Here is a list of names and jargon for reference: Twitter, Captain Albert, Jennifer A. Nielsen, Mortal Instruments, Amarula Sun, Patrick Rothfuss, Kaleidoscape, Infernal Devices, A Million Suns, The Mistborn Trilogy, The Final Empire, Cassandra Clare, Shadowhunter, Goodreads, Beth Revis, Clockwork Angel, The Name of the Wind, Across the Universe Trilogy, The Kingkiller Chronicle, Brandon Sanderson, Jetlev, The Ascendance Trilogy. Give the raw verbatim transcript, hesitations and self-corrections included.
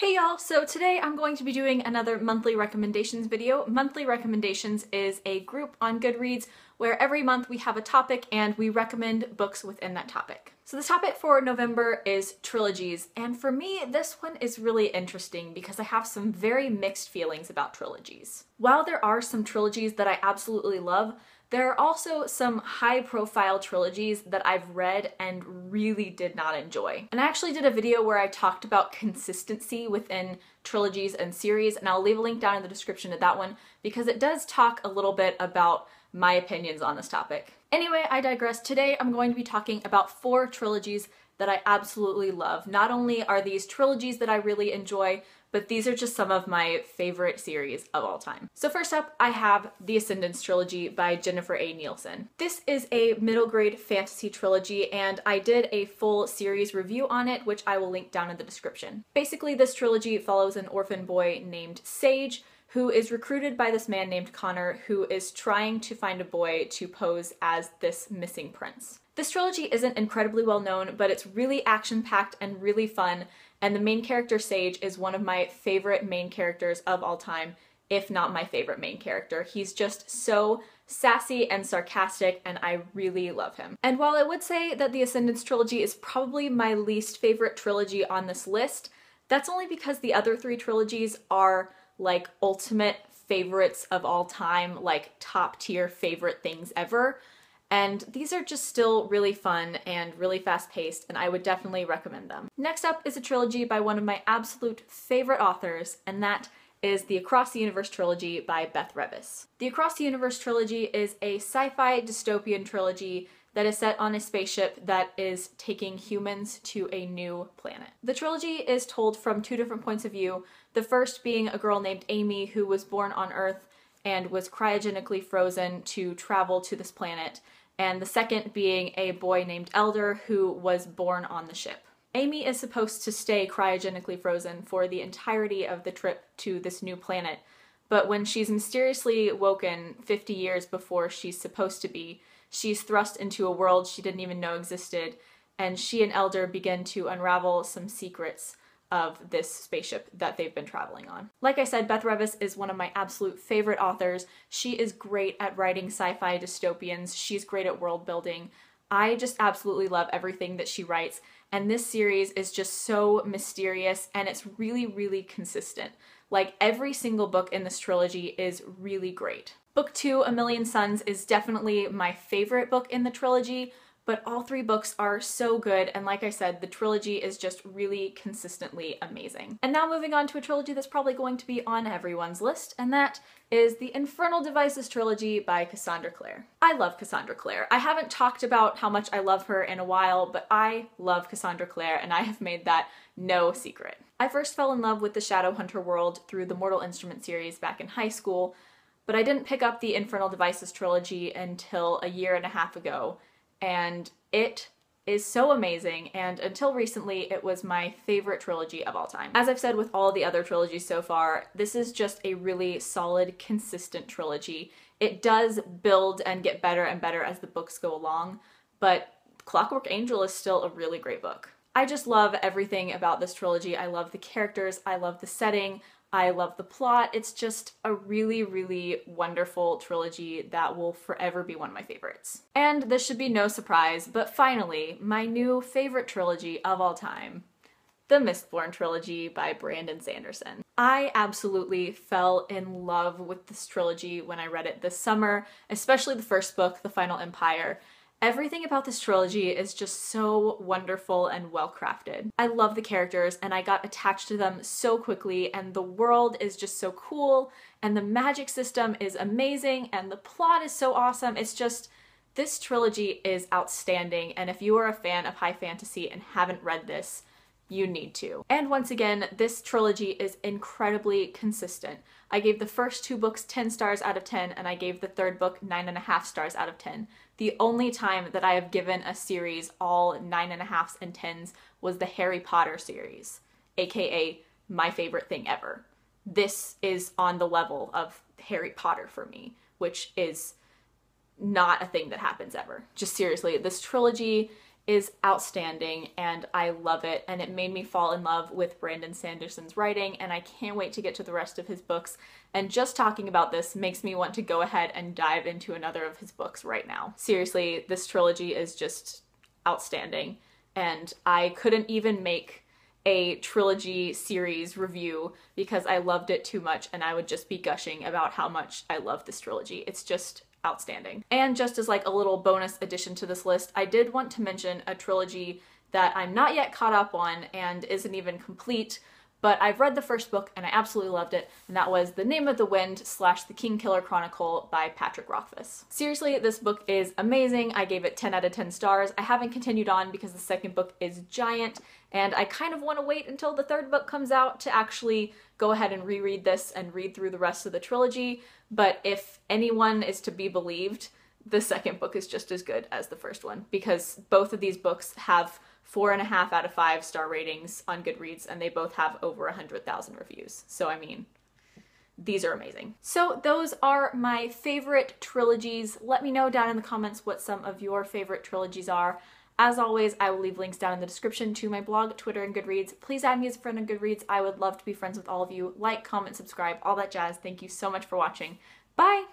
Hey y'all, so today I'm going to be doing another monthly recommendations video. Monthly recommendations is a group on Goodreads where every month we have a topic and we recommend books within that topic. So the topic for November is trilogies, and for me this one is really interesting because I have some very mixed feelings about trilogies. While there are some trilogies that I absolutely love, there are also some high-profile trilogies that I've read and really did not enjoy. And I actually did a video where I talked about consistency within trilogies and series, and I'll leave a link down in the description to that one because it does talk a little bit about my opinions on this topic. Anyway, I digress. Today I'm going to be talking about four trilogies that I absolutely love. Not only are these trilogies that I really enjoy, but these are just some of my favorite series of all time. So first up, I have The Ascendance Trilogy by Jennifer A. Nielsen. This is a middle grade fantasy trilogy, and I did a full series review on it, which I will link down in the description. Basically, this trilogy follows an orphan boy named Sage, who is recruited by this man named Connor, who is trying to find a boy to pose as this missing prince. This trilogy isn't incredibly well known, but it's really action-packed and really fun, and the main character Sage is one of my favorite main characters of all time, if not my favorite main character. He's just so sassy and sarcastic, and I really love him. And while I would say that the Ascendance trilogy is probably my least favorite trilogy on this list, that's only because the other three trilogies are like ultimate favorites of all time, like top tier favorite things ever. And these are just still really fun and really fast-paced, and I would definitely recommend them. Next up is a trilogy by one of my absolute favorite authors, and that is the Across the Universe Trilogy by Beth Revis. The Across the Universe Trilogy is a sci-fi dystopian trilogy that is set on a spaceship that is taking humans to a new planet. The trilogy is told from two different points of view, the first being a girl named Amy who was born on Earth and was cryogenically frozen to travel to this planet, and the second being a boy named Elder who was born on the ship. Amy is supposed to stay cryogenically frozen for the entirety of the trip to this new planet, but when she's mysteriously woken fifty years before she's supposed to be, she's thrust into a world she didn't even know existed, and she and Elder begin to unravel some secrets of this spaceship that they've been traveling on. Like I said, Beth Revis is one of my absolute favorite authors. She is great at writing sci-fi dystopians. She's great at world building. I just absolutely love everything that she writes, and this series is just so mysterious, and it's really, really consistent. Like, every single book in this trilogy is really great. Book two, A Million Suns, is definitely my favorite book in the trilogy, but all three books are so good, and like I said, the trilogy is just really consistently amazing. And now moving on to a trilogy that's probably going to be on everyone's list, and that is the Infernal Devices Trilogy by Cassandra Clare. I love Cassandra Clare. I haven't talked about how much I love her in a while, but I love Cassandra Clare, and I have made that no secret. I first fell in love with the Shadowhunter world through the Mortal Instruments series back in high school, but I didn't pick up the Infernal Devices Trilogy until a year and a half ago, and it is so amazing, and until recently it was my favorite trilogy of all time. As I've said with all the other trilogies so far, this is just a really solid, consistent trilogy. It does build and get better and better as the books go along, but Clockwork Angel is still a really great book. I just love everything about this trilogy. I love the characters, I love the setting, I love the plot. It's just a really, really wonderful trilogy that will forever be one of my favorites. And this should be no surprise, but finally, my new favorite trilogy of all time, The Mistborn Trilogy by Brandon Sanderson. I absolutely fell in love with this trilogy when I read it this summer, especially the first book, The Final Empire. Everything about this trilogy is just so wonderful and well-crafted. I love the characters, and I got attached to them so quickly, and the world is just so cool, and the magic system is amazing, and the plot is so awesome. It's just, this trilogy is outstanding, and if you are a fan of high fantasy and haven't read this, you need to. And once again, this trilogy is incredibly consistent. I gave the first two books ten stars out of ten, and I gave the third book nine and a half stars out of ten. The only time that I have given a series all nine and a halves and tens was the Harry Potter series, aka my favorite thing ever. This is on the level of Harry Potter for me, which is not a thing that happens ever. Just seriously, this trilogy is outstanding, and I love it, and it made me fall in love with Brandon Sanderson's writing, and I can't wait to get to the rest of his books, and just talking about this makes me want to go ahead and dive into another of his books right now. Seriously, this trilogy is just outstanding, and I couldn't even make a trilogy series review because I loved it too much, and I would just be gushing about how much I love this trilogy. It's just outstanding. And just as like a little bonus addition to this list, I did want to mention a trilogy that I'm not yet caught up on and isn't even complete, but I've read the first book and I absolutely loved it, and that was The Name of the Wind slash The Kingkiller Chronicle by Patrick Rothfuss. Seriously, this book is amazing. I gave it ten out of ten stars. I haven't continued on because the second book is giant, and I kind of want to wait until the third book comes out to actually go ahead and reread this and read through the rest of the trilogy, but if anyone is to be believed, the second book is just as good as the first one, because both of these books have four and a half out of five star ratings on Goodreads, and they both have over one hundred thousand reviews. So I mean, these are amazing. So those are my favorite trilogies. Let me know down in the comments what some of your favorite trilogies are. As always, I will leave links down in the description to my blog, Twitter, and Goodreads. Please add me as a friend on Goodreads. I would love to be friends with all of you. Like, comment, subscribe, all that jazz. Thank you so much for watching. Bye!